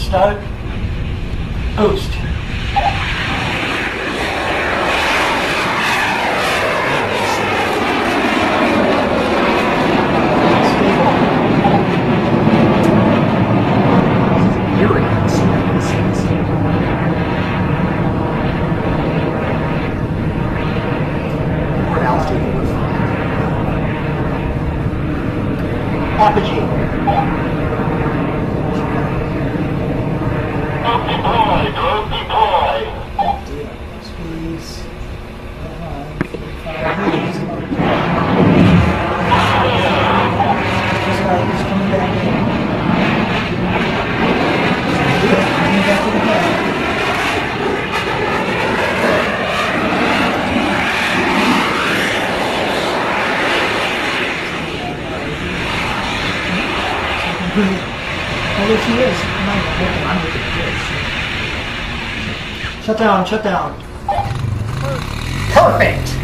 start. Boost. Shut down, shut down. Perfect!